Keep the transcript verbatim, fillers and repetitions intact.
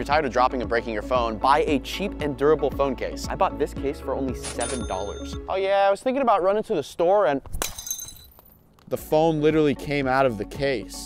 you're tired of dropping and breaking your phone, buy a cheap and durable phone case. I bought this case for only seven dollars. Oh yeah, I was thinking about running to the store and the phone literally came out of the case.